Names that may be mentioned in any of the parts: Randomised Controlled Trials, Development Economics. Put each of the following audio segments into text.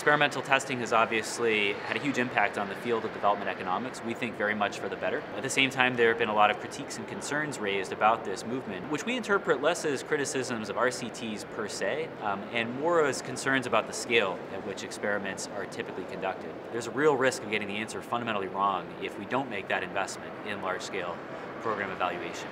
Experimental testing has obviously had a huge impact on the field of development economics, we think very much for the better. At the same time, there have been a lot of critiques and concerns raised about this movement, which we interpret less as criticisms of RCTs per se, and more as concerns about the scale at which experiments are typically conducted. There's a real risk of getting the answer fundamentally wrong if we don't make that investment in large-scale program evaluation.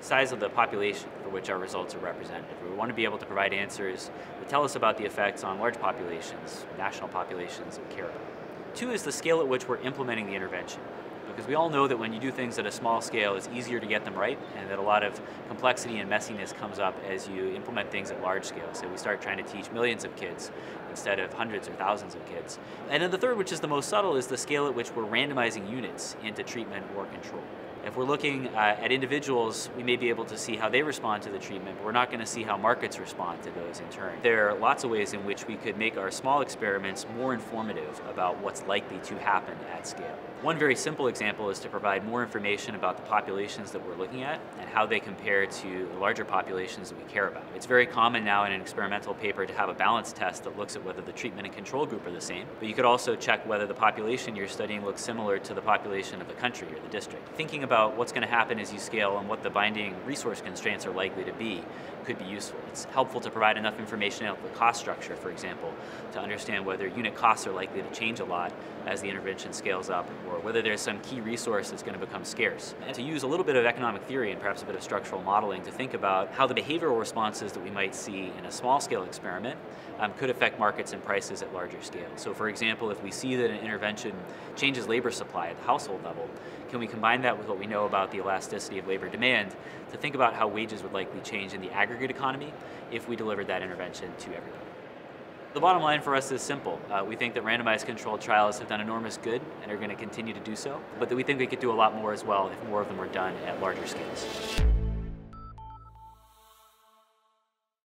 Size of the population for which our results are representative. We want to be able to provide answers that tell us about the effects on large populations, national populations that we care about. Two is the scale at which we're implementing the intervention, because we all know that when you do things at a small scale, it's easier to get them right, and that a lot of complexity and messiness comes up as you implement things at large scale. So we start trying to teach millions of kids instead of hundreds or thousands of kids. And then the third, which is the most subtle, is the scale at which we're randomizing units into treatment or control. If we're looking at individuals, we may be able to see how they respond to the treatment, but we're not going to see how markets respond to those in turn. There are lots of ways in which we could make our small experiments more informative about what's likely to happen at scale. One very simple example is to provide more information about the populations that we're looking at and how they compare to the larger populations that we care about. It's very common now in an experimental paper to have a balance test that looks at whether the treatment and control group are the same, but you could also check whether the population you're studying looks similar to the population of the country or the district. Thinking about what's going to happen as you scale and what the binding resource constraints are likely to be could be useful. It's helpful to provide enough information about the cost structure, for example, to understand whether unit costs are likely to change a lot as the intervention scales up or whether there's some key resource that's going to become scarce. And to use a little bit of economic theory and perhaps a bit of structural modeling to think about how the behavioral responses that we might see in a small-scale experiment could affect markets and prices at larger scale. So, for example, if we see that an intervention changes labor supply at the household level, can we combine that with what we know about the elasticity of labor demand to think about how wages would likely change in the aggregate economy if we delivered that intervention to everyone. The bottom line for us is simple. We think that randomized controlled trials have done enormous good and are going to continue to do so, but that we think we could do a lot more as well if more of them were done at larger scales.